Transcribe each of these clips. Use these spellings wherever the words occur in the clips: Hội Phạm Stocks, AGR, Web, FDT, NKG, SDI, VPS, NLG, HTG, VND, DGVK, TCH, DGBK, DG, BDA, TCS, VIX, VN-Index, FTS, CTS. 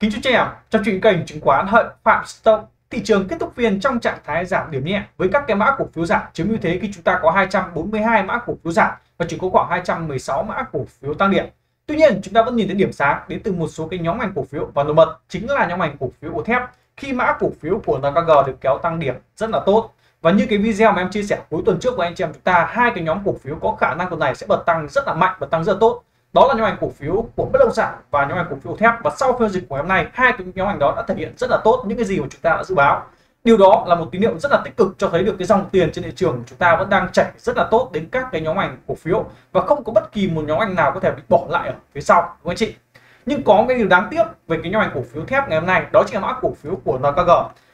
Kính chào chị, trong trình kênh chứng khoán Hội Phạm Stocks, thị trường kết thúc phiên trong trạng thái giảm điểm nhẹ với các cái mã cổ phiếu giảm chiếm ưu thế khi chúng ta có 242 mã cổ phiếu giảm và chỉ có khoảng 216 mã cổ phiếu tăng điểm. Tuy nhiên, chúng ta vẫn nhìn thấy điểm sáng đến từ một số cái nhóm ngành cổ phiếu và nổi bật chính là nhóm ngành cổ phiếu của thép khi mã cổ phiếu của NKG được kéo tăng điểm rất là tốt. Và như cái video mà em chia sẻ cuối tuần trước với anh chị em chúng ta, hai cái nhóm cổ phiếu có khả năng tuần này sẽ bật tăng rất là mạnh và tăng rất là tốt. Đó là nhóm ngành cổ phiếu của bất động sản và nhóm ngành cổ phiếu thép, và sau phiên dịch của hôm nay hai cái nhóm ngành đó đã thể hiện rất là tốt những cái gì mà chúng ta đã dự báo. Điều đó là một tín hiệu rất là tích cực cho thấy được cái dòng tiền trên thị trường chúng ta vẫn đang chảy rất là tốt đến các cái nhóm ngành cổ phiếu và không có bất kỳ một nhóm ngành nào có thể bị bỏ lại ở phía sau, đúng không anh chị? Nhưng có cái điều đáng tiếc về cái nhóm ngành cổ phiếu thép ngày hôm nay, đó chính là mã cổ phiếu của NKG.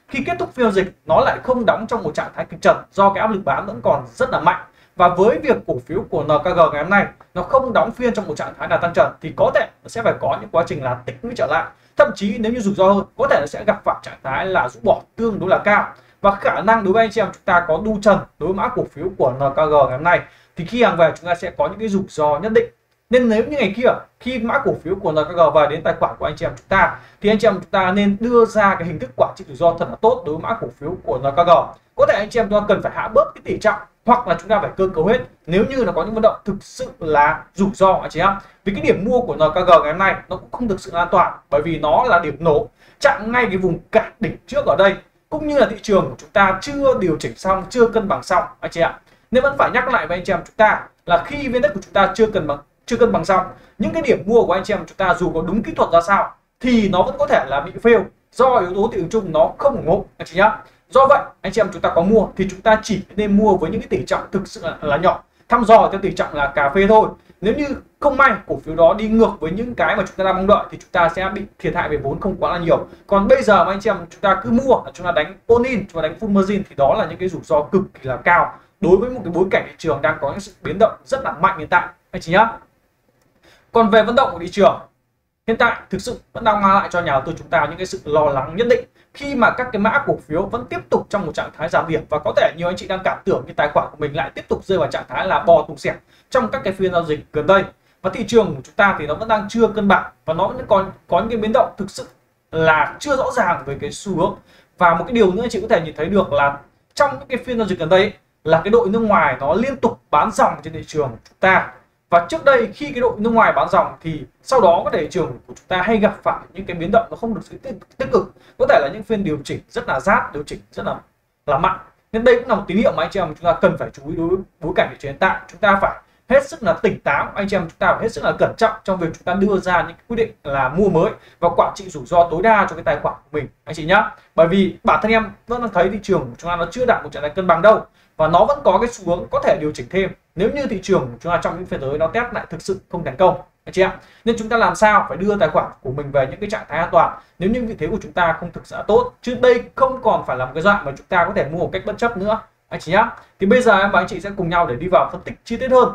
Khi kết thúc phiên dịch nó lại không đóng trong một trạng thái kịch trần do cái áp lực bán vẫn còn rất là mạnh. Và với việc cổ phiếu của NKG ngày hôm nay nó không đóng phiên trong một trạng thái là tăng trần thì có thể nó sẽ phải có những quá trình là tích lũy trở lại, thậm chí nếu như rủi ro hơn có thể nó sẽ gặp phải trạng thái là rũ bỏ tương đối là cao. Và khả năng đối với anh chị em chúng ta có đu trần đối mã cổ phiếu của NKG ngày hôm nay thì khi hàng về chúng ta sẽ có những cái rủi ro nhất định. Nên nếu như ngày kia khi mã cổ phiếu của NKG về đến tài khoản của anh chị em chúng ta thì anh chị em chúng ta nên đưa ra cái hình thức quản trị rủi ro thật là tốt đối với mã cổ phiếu của NKG. Có thể anh chị em chúng ta cần phải hạ bớt cái tỷ trọng hoặc là chúng ta phải cơ cấu hết nếu như nó có những vận động thực sự là rủi ro, anh chị em. Vì cái điểm mua của NKG ngày hôm nay nó cũng không thực sự an toàn bởi vì nó là điểm nổ chạm ngay cái vùng cản đỉnh trước ở đây, cũng như là thị trường của chúng ta chưa điều chỉnh xong, chưa cân bằng xong, anh chị ạ. Nên vẫn phải nhắc lại với anh chị em chúng ta là khi VN-Index của chúng ta chưa cân bằng xong, những cái điểm mua của anh chị em chúng ta dù có đúng kỹ thuật ra sao thì nó vẫn có thể là bị fail do yếu tố thị trường chung nó không ủng hộ, anh chị nhá. Do vậy anh chị em chúng ta có mua thì chúng ta chỉ nên mua với những cái tỷ trọng thực sự là nhỏ, thăm dò theo tỷ trọng là cà phê thôi. Nếu như không may cổ phiếu đó đi ngược với những cái mà chúng ta đang mong đợi thì chúng ta sẽ bị thiệt hại về vốn không quá là nhiều. Còn bây giờ mà anh chị em chúng ta cứ mua, chúng ta đánh all in, chúng ta đánh full margin thì đó là những cái rủi ro cực kỳ là cao đối với một cái bối cảnh thị trường đang có những sự biến động rất là mạnh hiện tại, anh chị nhá. Còn về vận động của thị trường hiện tại thực sự vẫn đang mang lại cho nhà đầu tư chúng ta những cái sự lo lắng nhất định khi mà các cái mã cổ phiếu vẫn tiếp tục trong một trạng thái giảm điểm, và có thể nhiều anh chị đang cảm tưởng cái tài khoản của mình lại tiếp tục rơi vào trạng thái là bò thùng xẻng trong các cái phiên giao dịch gần đây. Và thị trường của chúng ta thì nó vẫn đang chưa cân bằng và nó vẫn còn có những cái biến động thực sự là chưa rõ ràng về cái xu hướng. Và một cái điều nữa anh chị có thể nhìn thấy được là trong những cái phiên giao dịch gần đây ấy, là cái đội nước ngoài nó liên tục bán dòng trên thị trường chúng ta. Và trước đây khi cái đội nước ngoài bán dòng thì sau đó cái thị trường của chúng ta hay gặp phải những cái biến động nó không được sự tích cực, có thể là những phiên điều chỉnh rất là rát, điều chỉnh rất là mạnh. Nên đây cũng là một tín hiệu mà anh chị em chúng ta cần phải chú ý đối với bối cảnh thị trường hiện tại. Chúng ta phải hết sức là tỉnh táo, anh chị em chúng ta phải hết sức là cẩn trọng trong việc chúng ta đưa ra những quyết định là mua mới và quản trị rủi ro tối đa cho cái tài khoản của mình, anh chị nhá. Bởi vì bản thân em vẫn thấy thị trường của chúng ta nó chưa đạt một trạng thái cân bằng đâu, và nó vẫn có cái xu hướng có thể điều chỉnh thêm nếu như thị trường của chúng ta trong những phiên tới nó test lại thực sự không thành công, anh chị ạ. Nên chúng ta làm sao phải đưa tài khoản của mình về những cái trạng thái an toàn nếu như vị thế của chúng ta không thực sự tốt, chứ đây không còn phải là một cái dạng mà chúng ta có thể mua một cách bất chấp nữa, anh chị nhá. Thì bây giờ em và anh chị sẽ cùng nhau để đi vào phân tích chi tiết hơn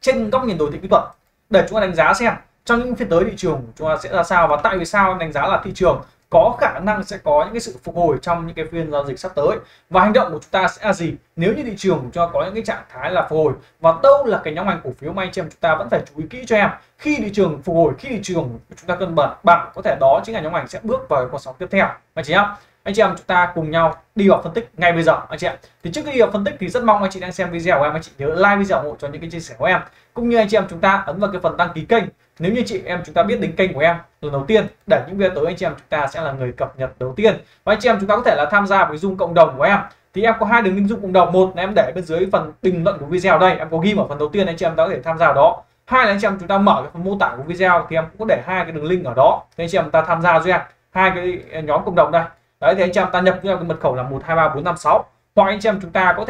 trên góc nhìn đồ thị kỹ thuật để chúng ta đánh giá xem trong những phiên tới thị trường của chúng ta sẽ ra sao, và tại vì sao em đánh giá là thị trường có khả năng sẽ có những cái sự phục hồi trong những cái phiên giao dịch sắp tới, và hành động của chúng ta sẽ là gì nếu như thị trường cho có những cái trạng thái là phục hồi, và đâu là cái nhóm ngành cổ phiếu mà anh chị em chúng ta vẫn phải chú ý kỹ cho em khi thị trường phục hồi, khi thị trường chúng ta cân bằng bạn, có thể đó chính là nhóm ngành sẽ bước vào con sóng tiếp theo, anh chị ạ. Anh chị em chúng ta cùng nhau đi vào phân tích ngay bây giờ, anh chị ạ. Thì trước khi đi vào phân tích thì rất mong anh chị đang xem video của em, anh chị nhớ like video ủng hộ cho những cái chia sẻ của em, cũng như anh chị em chúng ta ấn vào cái phần đăng ký kênh nếu như chị em chúng ta biết đến kênh của em lần đầu tiên, để những video tới anh chị em chúng ta sẽ là người cập nhật đầu tiên. Và anh chị em chúng ta có thể là tham gia với Zoom cộng đồng của em, thì em có hai đường link Zoom cộng đồng. Một là em để bên dưới phần bình luận của video đây, em có ghi ở phần đầu tiên, anh chị em ta có thể tham gia ở đó. Hai là anh chị em chúng ta mở cái phần mô tả của video thì em cũng có để hai cái đường link ở đó, thì anh chị em ta tham gia giúp em hai cái nhóm cộng đồng đây. Đấy, thì anh chị em ta nhập vào cái mật khẩu là 123456, hoặc anh chị em chúng ta có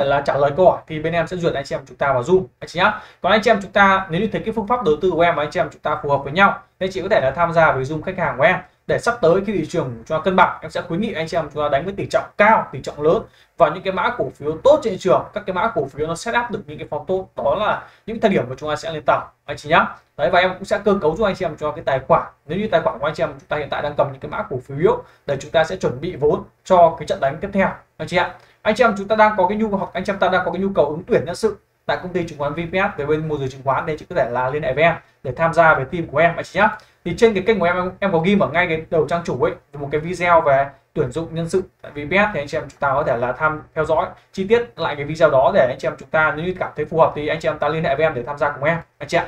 thể là trả lời câu hỏi thì bên em sẽ duyệt anh chị em chúng ta vào Zoom, anh chị nhá. Còn anh chị em chúng ta nếu như thấy cái phương pháp đầu tư của em và anh chị em chúng ta phù hợp với nhau thì chị có thể là tham gia với Zoom khách hàng của em, để sắp tới khi thị trường cho cân bằng em sẽ khuyến nghị anh chị em chúng ta đánh với tỷ trọng cao, tỷ trọng lớn vào những cái mã cổ phiếu tốt trên thị trường, các cái mã cổ phiếu nó set up được những cái form tốt, đó là những thời điểm mà chúng ta sẽ lên tàu, anh chị nhá. Đấy, và em cũng sẽ cơ cấu cho anh chị em cho cái tài khoản, nếu như tài khoản của anh chị em chúng ta hiện tại đang cầm những cái mã cổ phiếu yếu để chúng ta sẽ chuẩn bị vốn cho cái trận đánh tiếp theo, anh chị ạ. Anh chị em chúng ta đang có cái nhu cầu, anh chị em ta đang có cái nhu cầu ứng tuyển nhân sự tại công ty chứng khoán VPS về bên môi giới chứng khoán, đây chị có thể là liên hệ với em để tham gia về team của em, anh chị nhá. Thì trên cái kênh của em có ghi ở ngay cái đầu trang chủ ấy một cái video về tuyển dụng nhân sự tại VPS, thì anh chị em chúng ta có thể là theo dõi chi tiết lại cái video đó, để anh chị em chúng ta nếu như cảm thấy phù hợp thì anh chị em ta liên hệ với em để tham gia cùng em anh chị ạ.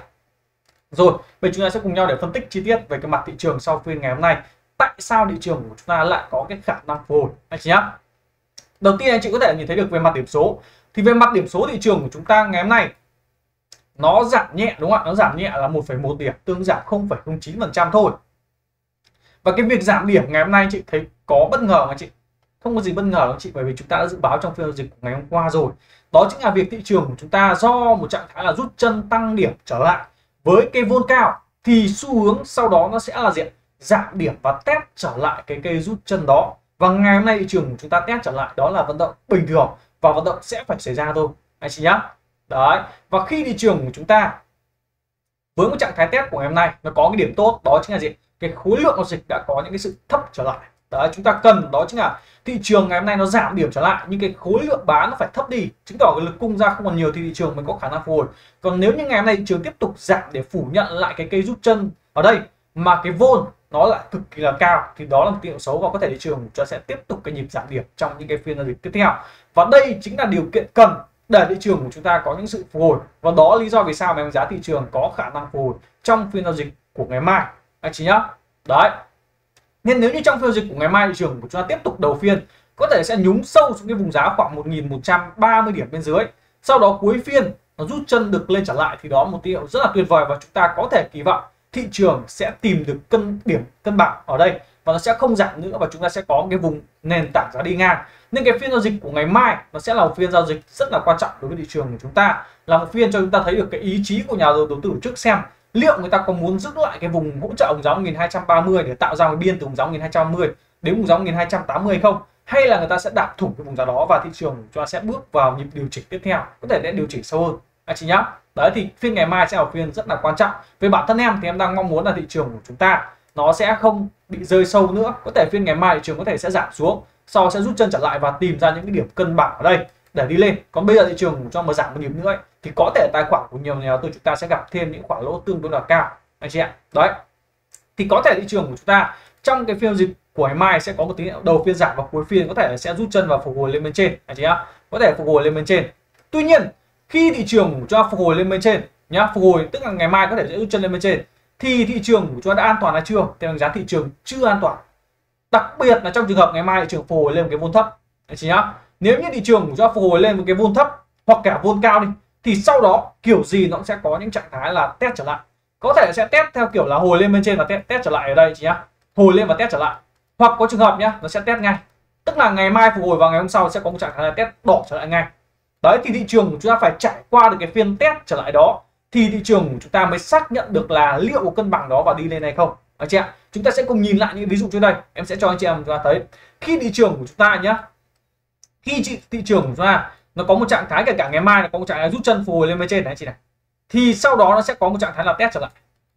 Rồi bây giờ chúng ta sẽ cùng nhau để phân tích chi tiết về cái mặt thị trường sau phiên ngày hôm nay, tại sao thị trường của chúng ta lại có cái khả năng phục hồi anh chị nhá. Đầu tiên anh chị có thể nhìn thấy được về mặt điểm số, thì về mặt điểm số thị trường của chúng ta ngày hôm nay nó giảm nhẹ đúng không ạ, nó giảm nhẹ là 1,1 điểm, tương giảm 0,09% thôi. Và cái việc giảm điểm ngày hôm nay anh chị thấy có bất ngờ anh chị? Không có gì bất ngờ anh chị, bởi vì chúng ta đã dự báo trong phiên giao dịch của ngày hôm qua rồi. Đó chính là việc thị trường của chúng ta do một trạng thái là rút chân tăng điểm trở lại với cây vôn cao, thì xu hướng sau đó nó sẽ là diện giảm điểm và test trở lại cái cây rút chân đó. Và ngày hôm nay thị trường của chúng ta test trở lại, đó là vận động bình thường và vận động sẽ phải xảy ra thôi anh chị nhá. Đấy, và khi thị trường của chúng ta với một trạng thái test của ngày hôm nay nó có cái điểm tốt, đó chính là gì? Cái khối lượng giao dịch đã có những cái sự thấp trở lại. Đấy, chúng ta cần đó chính là thị trường ngày hôm nay nó giảm điểm trở lại nhưng cái khối lượng bán nó phải thấp đi, chứng tỏ cái lực cung ra không còn nhiều thì thị trường mình có khả năng phục hồi. Còn nếu như ngày hôm nay thị trường tiếp tục giảm để phủ nhận lại cái cây rút chân ở đây mà cái vol nó lại cực kỳ là cao, thì đó là một tín hiệu xấu và có thể thị trường chúng ta sẽ tiếp tục cái nhịp giảm điểm trong những cái phiên giao dịch tiếp theo. Và đây chính là điều kiện cần để thị trường của chúng ta có những sự phục hồi, và đó là lý do vì sao mà em giá thị trường có khả năng phục hồi trong phiên giao dịch của ngày mai anh chị nhá. Đấy, nên nếu như trong phiên giao dịch của ngày mai thị trường của chúng ta tiếp tục đầu phiên có thể sẽ nhúng sâu xuống cái vùng giá khoảng 1.130 điểm bên dưới, sau đó cuối phiên nó rút chân được lên trở lại, thì đó một tín hiệu rất là tuyệt vời và chúng ta có thể kỳ vọng thị trường sẽ tìm được cân bằng ở đây và nó sẽ không giảm nữa, và chúng ta sẽ có một cái vùng nền tảng giá đi ngang. Nên cái phiên giao dịch của ngày mai nó sẽ là một phiên giao dịch rất là quan trọng đối với thị trường của chúng ta, là một phiên cho chúng ta thấy được cái ý chí của nhà đầu tư trước xem liệu người ta có muốn giữ lại cái vùng hỗ trợ vùng giá 1230 để tạo ra một biên từ vùng giá 1220 đến vùng giá 1280 không, hay là người ta sẽ đạp thủng cái vùng giá đó và thị trường chúng ta sẽ bước vào nhịp điều chỉnh tiếp theo, có thể sẽ điều chỉnh sâu hơn anh chị nhá. Đấy, thì phiên ngày mai sẽ là phiên rất là quan trọng. Về bản thân em thì em đang mong muốn là thị trường của chúng ta nó sẽ không bị rơi sâu nữa, có thể phiên ngày mai thị trường có thể sẽ giảm xuống, sau sẽ rút chân trở lại và tìm ra những cái điểm cân bằng ở đây để đi lên. Còn bây giờ thị trường cho mà giảm một điểm nữa ấy, thì có thể tài khoản của nhiều nhà đầu tư chúng ta sẽ gặp thêm những khoản lỗ tương đối là cao anh chị ạ. Đấy, thì có thể thị trường của chúng ta trong cái phiên dịch của ngày mai sẽ có một tín hiệu đầu phiên giảm và cuối phiên có thể sẽ rút chân và phục hồi lên bên trên anh chị ạ, có thể phục hồi lên bên trên. Tuy nhiên khi thị trường của chúng ta phục hồi lên bên trên nhá, phục hồi tức là ngày mai có thể sẽ rút chân lên bên trên, thì thị trường của chúng ta đã an toàn hay chưa? Theo đánh giá thị trường chưa an toàn, đặc biệt là trong trường hợp ngày mai thị trường phục hồi lên một cái vôn thấp anh chị nhá. Nếu như thị trường của chúng ta phục hồi lên một cái vôn thấp hoặc cả vôn cao đi, thì sau đó kiểu gì nó cũng sẽ có những trạng thái là test trở lại, có thể sẽ test theo kiểu là hồi lên bên trên và test trở lại ở đây chị nhá, hồi lên và test trở lại, hoặc có trường hợp nhá nó sẽ test ngay, tức là ngày mai phục hồi vào ngày hôm sau sẽ có một trạng thái là test đỏ trở lại ngay. Đấy, thì thị trường của chúng ta phải trải qua được cái phiên test trở lại đó thì thị trường của chúng ta mới xác nhận được là liệu cân bằng đó và đi lên hay không anh chị ạ. Chúng ta sẽ cùng nhìn lại những ví dụ trên đây, em sẽ cho anh chị em chúng ta thấy khi thị trường của chúng ta nhá, khi thị trường của chúng ta nó có một trạng thái, kể cả ngày mai nó có một trạng thái rút chân phục hồi lên bên trên này anh chị này, thì sau đó nó sẽ có một trạng thái là test trở lại.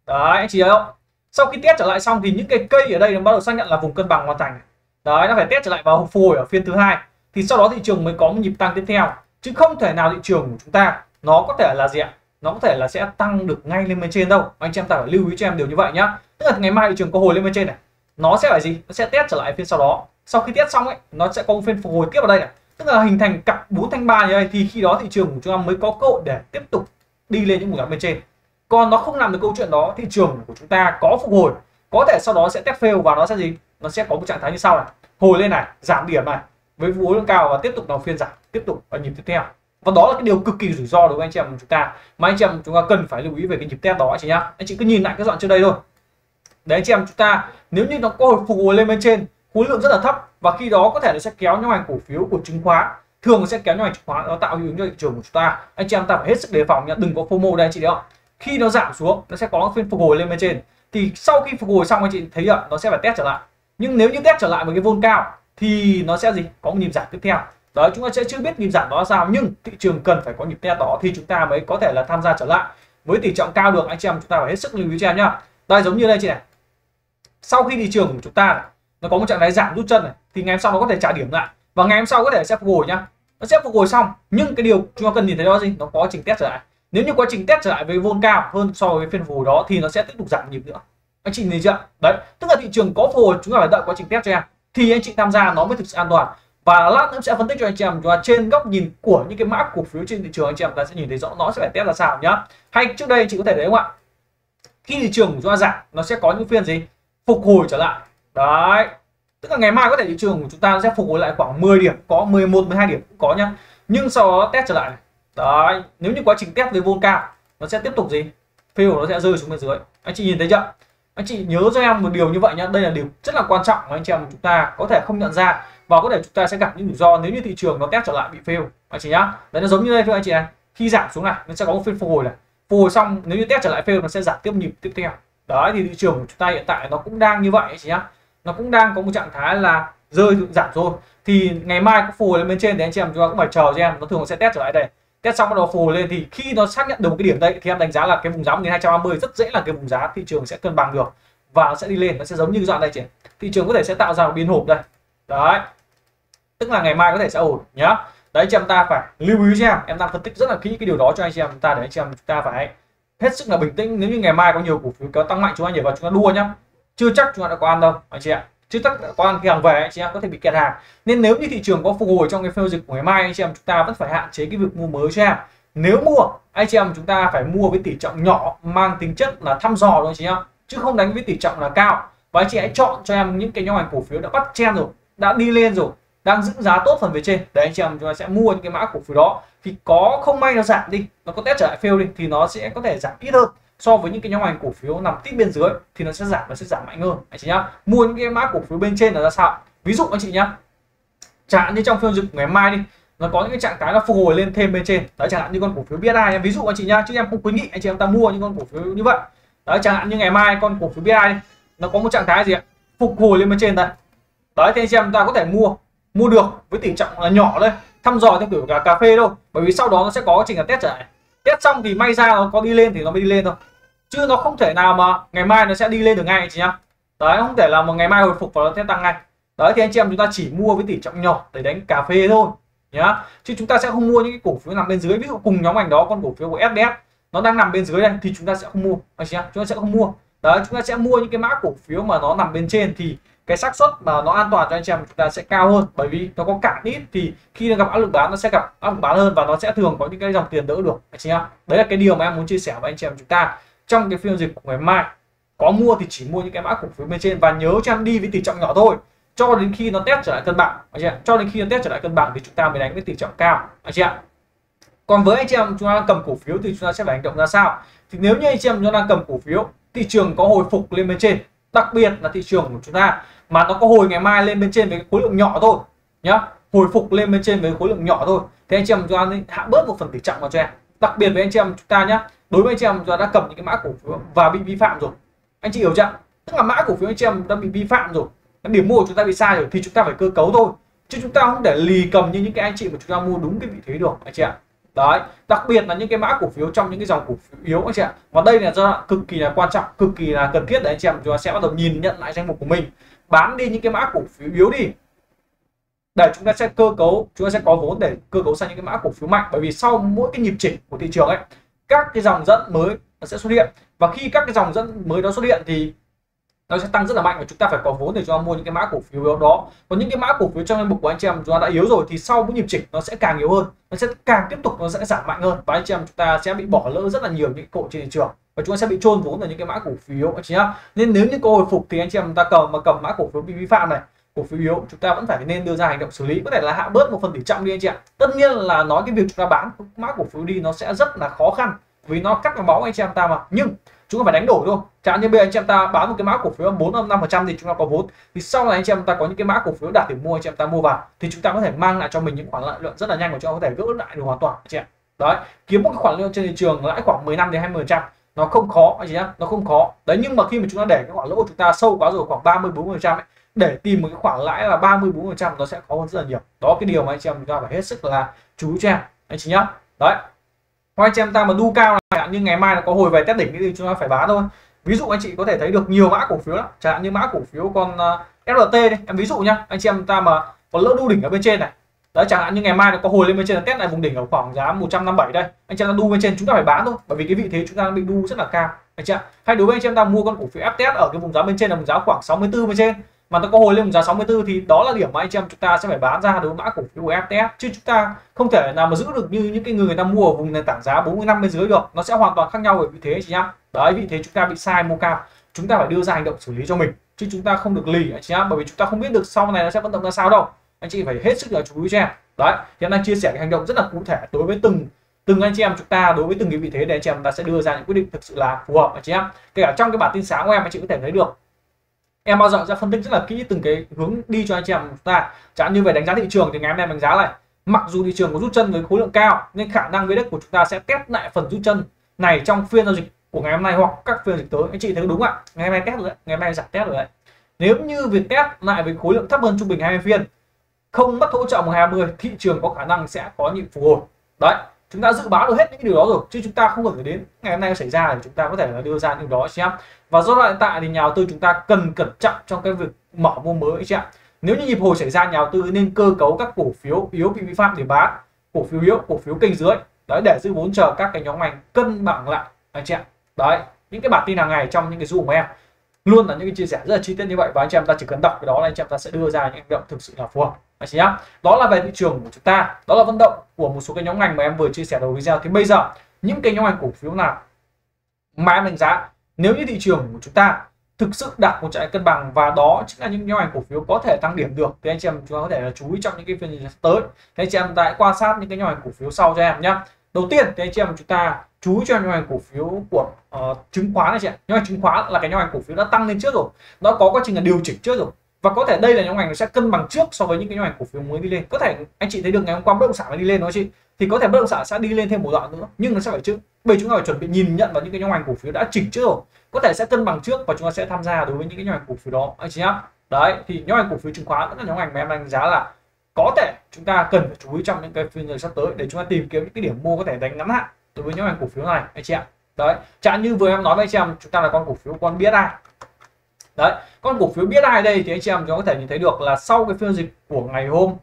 Đấy anh chị thấy không, sau khi test trở lại xong thì những cái cây ở đây nó bắt đầu xác nhận là vùng cân bằng hoàn thành này. Đấy, nó phải test trở lại vào phục hồi ở phiên thứ hai thì sau đó thị trường mới có một nhịp tăng tiếp theo, chứ không thể nào thị trường của chúng ta nó có thể là gì ạ, nó có thể là sẽ tăng được ngay lên bên trên đâu anh chị em, ta phải lưu ý cho em điều như vậy nhá. Tức là ngày mai thị trường có hồi lên bên trên này, nó sẽ là gì, nó sẽ test trở lại phiên sau đó, sau khi test xong ấy nó sẽ có một phiên phục hồi tiếp ở đây này, tức là hình thành cặp 4 thanh 3 như đây, thì khi đó thị trường của chúng ta mới có cơ hội để tiếp tục đi lên những vùng giá bên trên. Còn nó không làm được câu chuyện đó, thị trường của chúng ta có phục hồi có thể sau đó sẽ test fail và nó sẽ gì, nó sẽ có một trạng thái như sau này, hồi lên này, giảm điểm này với vùng lượng cao và tiếp tục đóng phiên giảm, tiếp tục ở nhịp tiếp theo, và đó là cái điều cực kỳ rủi ro đối với anh chị em chúng ta, mà anh chị em chúng ta cần phải lưu ý về cái nhịp test đó anh chị nhá. Anh chị cứ nhìn lại cái đoạn trước đây thôi để anh chị em chúng ta nếu như nó có hồi phục hồi lên bên trên khối lượng rất là thấp, và khi đó có thể nó sẽ kéo nhóm ngành cổ phiếu của chứng khoán, thường sẽ kéo nhóm ngành chứng khoán, nó tạo hiệu ứng cho thị trường của chúng ta. Anh chị em ta phải hết sức đề phòng nhá, đừng có FOMO đây anh chị thấy không, khi nó giảm xuống nó sẽ có phiên phục hồi lên bên trên, thì sau khi phục hồi xong anh chị thấy ạ, nó sẽ phải test trở lại, nhưng nếu như test trở lại với cái vôn cao thì nó sẽ gì, có một nhịp giảm tiếp theo. Đó, chúng ta sẽ chưa biết nhịp giảm đó sao, nhưng thị trường cần phải có nhịp test đó thì chúng ta mới có thể là tham gia trở lại với tỷ trọng cao được anh chị em, chúng ta phải hết sức lưu ý cho em nhá. Đây giống như đây chị này, sau khi thị trường của chúng ta này, nó có một trạng thái giảm rút chân này thì ngày hôm sau nó có thể trả điểm lại và ngày hôm sau có thể sẽ phục hồi nhá, nó sẽ phục hồi xong, nhưng cái điều chúng ta cần nhìn thấy đó gì, nó có quá trình test trở lại. Nếu như quá trình test trở lại với vôn cao hơn so với phiên phục hồi đó thì nó sẽ tiếp tục giảm nhịp nữa Anh chị nhìn chưa? Đấy, tức là thị trường có phù chúng ta phải đợi quá trình test cho em thì anh chị tham gia nó mới thực sự an toàn. Và lát nữa sẽ phân tích cho anh chị em và trên góc nhìn của những cái mã cổ phiếu trên thị trường, anh chị em ta sẽ nhìn thấy rõ nó sẽ phải test ra sao nhá. Hay trước đây anh chị có thể thấy không ạ? Khi thị trường của chúng ta giảm nó sẽ có những phiên gì phục hồi trở lại. Đấy, tức là ngày mai có thể thị trường của chúng ta sẽ phục hồi lại khoảng 10 điểm, có 11, 12 điểm cũng có nhá. Nhưng sau đó test trở lại này. Đấy, nếu như quá trình test với volume cao nó sẽ tiếp tục gì? Fail, nó sẽ rơi xuống bên dưới. Anh chị nhìn thấy chưa? Anh chị nhớ cho em một điều như vậy nhá, đây là điều rất là quan trọng mà anh chị em chúng ta có thể không nhận ra và có thể chúng ta sẽ gặp những rủi ro nếu như thị trường nó test trở lại bị fail anh chị nhá. Đấy, nó giống như đây thôi anh chị này, khi giảm xuống này nó sẽ có một phiên phục hồi này, phục hồi xong nếu như test trở lại fail nó sẽ giảm tiếp nhịp tiếp theo. Đấy thì thị trường của chúng ta hiện tại nó cũng đang như vậy anh chị nhá, nó cũng đang có một trạng thái là rơi giảm rồi thì ngày mai có phục hồi lên bên trên thì anh chị em chúng ta cũng phải chờ cho em nó thường sẽ test trở lại đây, test xong bắt đầu phục hồi lên thì khi nó xác nhận được một cái điểm đây thì em đánh giá là cái vùng giá 1230 rất dễ là cái vùng giá thị trường sẽ cân bằng được và nó sẽ đi lên, nó sẽ giống như dọn đây chị, thị trường có thể sẽ tạo ra một biên hộp đây. Đấy, tức là ngày mai có thể sẽ ổn nhá. Đấy, chị em ta phải lưu ý cho em đang phân tích rất là kỹ cái điều đó cho anh chị em ta để anh chị em ta phải hết sức là bình tĩnh. Nếu như ngày mai có nhiều cổ phiếu có tăng mạnh chúng ta nhảy vào chúng ta đua nhá, chưa chắc chúng ta đã có ăn đâu anh chị ạ, chưa chắc đã có ăn hàng về anh chị em có thể bị kẹt hàng. Nên nếu như thị trường có phục hồi trong cái phiên dịch của ngày mai anh chị em chúng ta vẫn phải hạn chế cái việc mua mới cho em. Nếu mua anh chị em chúng ta phải mua với tỷ trọng nhỏ mang tính chất là thăm dò thôi anh chị em, chứ không đánh với tỷ trọng là cao. Và anh chị hãy chọn cho em những cái nhóm ngành cổ phiếu đã bắt trend rồi, đã đi lên rồi, đang giữ giá tốt phần về trên để anh chị em chúng ta sẽ mua những cái mã cổ phiếu đó. Thì có không may nó giảm đi, nó có test trở lại fail đi thì nó sẽ có thể giảm ít hơn so với những cái nhóm ngành cổ phiếu nằm tít bên dưới thì nó sẽ giảm và sẽ giảm mạnh hơn anh chị nhá. Mua những cái mã cổ phiếu bên trên là ra sao, ví dụ anh chị nhá, chẳng hạn như trong phiên dịch ngày mai đi nó có những cái trạng thái là phục hồi lên thêm bên trên đấy, chẳng hạn như con cổ phiếu BDA ví dụ anh chị nhá, chứ em không khuyến nghị anh chị em ta mua những con cổ phiếu như vậy đấy. Chẳng hạn như ngày mai con cổ phiếu BDA nó có một trạng thái gì ạ, phục hồi lên bên trên đây đấy thì anh chị em ta có thể mua được với tỷ trọng là nhỏ đây, thăm dò theo kiểu là cà phê đâu, bởi vì sau đó nó sẽ có quá trình là test trở lại, test xong thì may ra nó có đi lên thì nó mới đi lên thôi, chứ nó không thể nào mà ngày mai nó sẽ đi lên được ngay anh chị nhá. Đấy, không thể là một ngày mai hồi phục và nó sẽ tăng ngay. Đấy thì anh chị em chúng ta chỉ mua với tỷ trọng nhỏ để đánh cà phê thôi nhá, chứ chúng ta sẽ không mua những cái cổ phiếu nằm bên dưới. Ví dụ cùng nhóm ngành đó con cổ phiếu của FDT nó đang nằm bên dưới đây thì chúng ta sẽ không mua anh chị nhá, chúng ta sẽ không mua. Đấy, chúng ta sẽ mua những cái mã cổ phiếu mà nó nằm bên trên thì cái xác suất mà nó an toàn cho anh chị em chúng ta sẽ cao hơn, bởi vì nó có cản ít thì khi nó gặp áp lực bán nó sẽ gặp áp lực bán hơn và nó sẽ thường có những cái dòng tiền đỡ được anh chị em. Đấy là cái điều mà em muốn chia sẻ với anh chị em chúng ta trong cái phiên dịch của ngày mai. Có mua thì chỉ mua những cái mã cổ phiếu bên trên và nhớ cho em đi với tỷ trọng nhỏ thôi, cho đến khi nó test trở lại cân bằng anh chị ạ, cho đến khi nó test trở lại cân bằng thì chúng ta mới đánh với tỷ trọng cao anh chị ạ. Còn với anh chị em chúng ta cầm cổ phiếu thì chúng ta sẽ phải hành động ra sao? Thì nếu như anh chị em chúng ta đang cầm cổ phiếu, thị trường có hồi phục lên bên trên, đặc biệt là thị trường của chúng ta mà nó có hồi ngày mai lên bên trên với khối lượng nhỏ thôi nhá, hồi phục lên bên trên với khối lượng nhỏ thôi, thì anh chị em chúng ta hạ bớt một phần tỷ trọng vào cho em. Đặc biệt với anh chị em chúng ta nhá, đối với anh chị em chúng ta đã cầm những cái mã cổ phiếu và bị vi phạm rồi anh chị hiểu chưa, tức là mã cổ phiếu anh chị em đã bị vi phạm rồi, điểm mua của chúng ta bị sai rồi thì chúng ta phải cơ cấu thôi, chứ chúng ta không để lì cầm như những cái anh chị mà chúng ta mua đúng cái vị thế được anh chị ạ. Đấy, đặc biệt là những cái mã cổ phiếu trong những cái dòng cổ phiếu yếu anh chị ạ, và đây là giai đoạn cực kỳ là quan trọng, cực kỳ là cần thiết để anh chị em chúng ta sẽ bắt đầu nhìn nhận lại danh mục của mình, bán đi những cái mã cổ phiếu yếu đi để chúng ta sẽ cơ cấu, chúng ta sẽ có vốn để cơ cấu sang những cái mã cổ phiếu mạnh. Bởi vì sau mỗi cái nhịp chỉnh của thị trường ấy, các cái dòng dẫn mới nó sẽ xuất hiện, và khi các cái dòng dẫn mới đó xuất hiện thì nó sẽ tăng rất là mạnh và chúng ta phải có vốn để cho mua những cái mã cổ phiếu đó. Còn những cái mã cổ phiếu trong danh mục của anh chị em chúng ta đã yếu rồi thì sau mỗi nhịp chỉnh nó sẽ càng yếu hơn, nó sẽ càng tiếp tục nó sẽ giảm mạnh hơn, và anh chị em chúng ta sẽ bị bỏ lỡ rất là nhiều những cổ trên thị trường và chúng ta sẽ bị chôn vốn ở những cái mã cổ phiếu anh chị nhá. Nên nếu như có hồi phục thì anh chị em ta cầm mã cổ phiếu bị vi phạm này, cổ phiếu yếu, chúng ta vẫn phải nên đưa ra hành động xử lý, có thể là hạ bớt một phần tỷ trọng đi anh chị ạ. Tất nhiên là nói cái việc chúng ta bán mã cổ phiếu đi nó sẽ rất là khó khăn vì nó cắt vào máu anh chị em ta mà, nhưng chúng ta phải đánh đổi thôi. Chẳng hạn như bây giờ anh chị em ta bán một cái mã cổ phiếu 4-5% thì chúng ta có vốn, thì sau này anh chị em ta có những cái mã cổ phiếu đạt điểm mua anh chị em ta mua vào thì chúng ta có thể mang lại cho mình những khoản lợi nhuận rất là nhanh và chúng ta có thể gỡ lại được hoàn toàn anh chị ạ. Đấy, kiếm một khoản lợi nhuận trên thị trường lãi khoảng 15-20% nó không khó anh chị nhá, nó không khó. Đấy, nhưng mà khi mà chúng ta để cái khoản lỗ chúng ta sâu quá rồi khoảng 30-40% ấy, để tìm một cái khoản lãi là 30-40% nó sẽ khó hơn rất là nhiều. Đó cái điều mà anh chị em chúng ta phải hết sức là chú ý cho em anh chị nhá. Đấy, hoặc anh chị em ta mà đu cao này, nhưng ngày mai nó có hồi về test đỉnh thì chúng ta phải bán thôi. Ví dụ anh chị có thể thấy được nhiều mã cổ phiếu lắm, chẳng hạn như mã cổ phiếu con FDT đây em ví dụ nhá, anh chị em ta mà còn lỡ đu đỉnh ở bên trên này đấy, chẳng hạn như ngày mai nó có hồi lên bên trên là test lại vùng đỉnh ở khoảng giá 157 đây, anh chị em ta đu bên trên chúng ta phải bán thôi, bởi vì cái vị thế chúng ta bị đu rất là cao Được chưa? Hay đối với anh chị em ta mua con cổ phiếu FTS ở cái vùng giá bên trên là vùng giá khoảng 64 bên trên mà nó có hồi lên vùng giá 64 thì đó là điểm mà anh chị em chúng ta sẽ phải bán ra đối với mã cổ phiếu của FTS, chứ chúng ta không thể nào mà giữ được như những cái người ta mua ở vùng nền tảng giá 45 bên dưới được, nó sẽ hoàn toàn khác nhau về vị thế chị nhá. Đấy, vị thế chúng ta bị sai mua cao, chúng ta phải đưa ra hành động xử lý cho mình, chứ chúng ta không được lì anh chị nhá, bởi vì chúng ta không biết được sau này nó sẽ vận động ra sao đâu. Anh chị phải hết sức là chú ý cho em. Đấy, hiện đang chia sẻ cái hành động rất là cụ thể đối với từng anh chị em chúng ta, đối với từng cái vị thế để anh chị em chúng ta sẽ đưa ra những quyết định thực sự là phù hợp anh chị em. Kể cả trong cái bản tin sáng của em anh chị có thể thấy được em bao giờ sẽ phân tích rất là kỹ từng cái hướng đi cho anh chị em chúng ta. Chẳng như về đánh giá thị trường thì ngày hôm nay đánh giá này, mặc dù thị trường có rút chân với khối lượng cao nên khả năng với đất của chúng ta sẽ test lại phần rút chân này trong phiên giao dịch của ngày hôm nay hoặc các phiên dịch tới. Anh chị thấy đúng ạ, ngày hôm nay test rồi đấy, ngày hôm nay giảm test rồi đấy. Nếu như việc test lại với khối lượng thấp hơn trung bình 20 phiên, không mất hỗ trợ 120, thị trường có khả năng sẽ có nhịp phục hồi. Đấy, chúng ta dự báo được hết những điều đó rồi, chứ chúng ta không cần phải đến ngày hôm nay xảy ra thì chúng ta có thể là đưa ra những đó xem. Và do hiện tại thì nhà đầu tư chúng ta cần cẩn trọng trong cái việc mở mua mới anh chị ạ. Nếu như nhịp hồi xảy ra, nhà đầu tư nên cơ cấu các cổ phiếu yếu bị vi phạm để bán, cổ phiếu yếu, cổ phiếu kênh dưới đấy để giữ vốn chờ các cái nhóm ngành cân bằng lại anh chị ạ. Đấy, những cái bản tin hàng ngày trong những cái zoom của em luôn là những cái chia sẻ rất là chi tiết như vậy, và anh chị em ta chỉ cần đọc cái đó là anh chị em ta sẽ đưa ra những hành động thực sự là phù hợp anh chị nhá. Đó là về thị trường của chúng ta, đó là vận động của một số cái nhóm ngành mà em vừa chia sẻ đầu video. Thì bây giờ những cái nhóm ngành cổ phiếu nào mà em đánh giá nếu như thị trường của chúng ta thực sự đạt một trạng cân bằng và đó chính là những nhóm ngành cổ phiếu có thể tăng điểm được thì anh chị em chúng ta có thể là chú ý trong những cái phiên tới. Thì anh chị em ta hãy quan sát những cái nhóm ngành cổ phiếu sau cho em nhá. Đầu tiên thì anh chị em chúng ta chú ý cho nhóm ngành cổ phiếu của chứng khoán này chị ạ. Nhóm ngành chứng khoán là cái nhóm ngành cổ phiếu đã tăng lên trước rồi, nó có quá trình là điều chỉnh trước rồi, và có thể đây là nhóm ngành nó sẽ cân bằng trước so với những cái nhóm ngành cổ phiếu mới đi lên. Có thể anh chị thấy được ngày hôm qua bất động sản nó đi lên đó chị, thì có thể bất động sản sẽ đi lên thêm một đoạn nữa, nhưng nó sẽ phải trước. Bây giờ chúng ta phải chuẩn bị nhìn nhận vào những cái nhóm ngành cổ phiếu đã chỉnh trước rồi, có thể sẽ cân bằng trước và chúng ta sẽ tham gia đối với những cái nhóm ngành cổ phiếu đó anh chị nhá. Đấy, thì nhóm ngành cổ phiếu chứng khoán là nhóm ngành mà em đánh giá là có thể chúng ta cần phải chú ý trong những cái phiên giờ sắp tới để chúng ta tìm kiếm những cái điểm mua có thể đánh ngắn hạn đối với nhóm ngành cổ phiếu này anh chị ạ. Đấy, chẳng như vừa em nói với anh chị em chúng ta là con cổ phiếu con BDA. Đấy, con cổ phiếu BDA đây thì anh chị em chúng ta có thể nhìn thấy được là sau cái phiên dịch của ngày hôm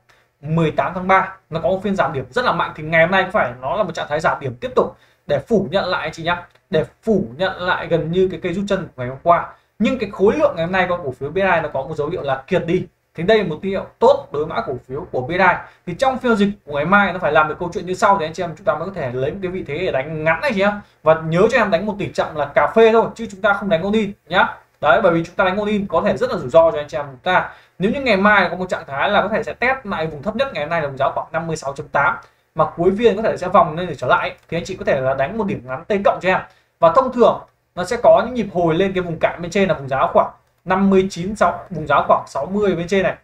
18 tháng 3 nó có một phiên giảm điểm rất là mạnh, thì ngày hôm nay có phải nó là một trạng thái giảm điểm tiếp tục để phủ nhận lại anh chị nhá, để phủ nhận lại gần như cái cây rút chân của ngày hôm qua. Nhưng cái khối lượng ngày hôm nay con cổ phiếu BDA nó có một dấu hiệu là kiệt đi, thì đây là một tín hiệu tốt đối với mã cổ phiếu của BDA. Thì trong phiên dịch của ngày mai nó phải làm được câu chuyện như sau thì anh chị em chúng ta mới có thể lấy một cái vị thế để đánh ngắn này chị em. Và nhớ cho em đánh một tỷ trọng là cà phê thôi, chứ chúng ta không đánh con đi nhá. Đấy, bởi vì chúng ta đánh con in có thể rất là rủi ro cho anh chị em chúng ta. Nếu như ngày mai có một trạng thái là có thể sẽ test lại vùng thấp nhất ngày hôm nay là vùng giá khoảng 56.8 mà cuối phiên có thể sẽ vòng lên để trở lại, thì anh chị có thể là đánh một điểm ngắn T cộng cho em. Và thông thường nó sẽ có những nhịp hồi lên cái vùng cạn bên trên là vùng giá khoảng 59.6, vùng giá khoảng 60 bên trên này.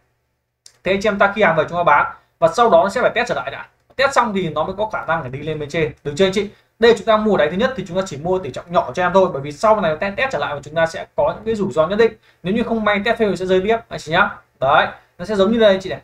Thế anh chị em ta khi hàng về chúng ta bán và sau đó nó sẽ phải test trở lại đã. Test xong thì nó mới có khả năng để đi lên bên trên. Được chưa anh chị? Đây chúng ta mua đáy thứ nhất thì chúng ta chỉ mua tỷ trọng nhỏ cho em thôi, bởi vì sau này test trở lại và chúng ta sẽ có những cái rủi ro nhất định. Nếu như không may test fail thì sẽ rơi tiếp anh chị nhá. Đấy, nó sẽ giống như đây chị này,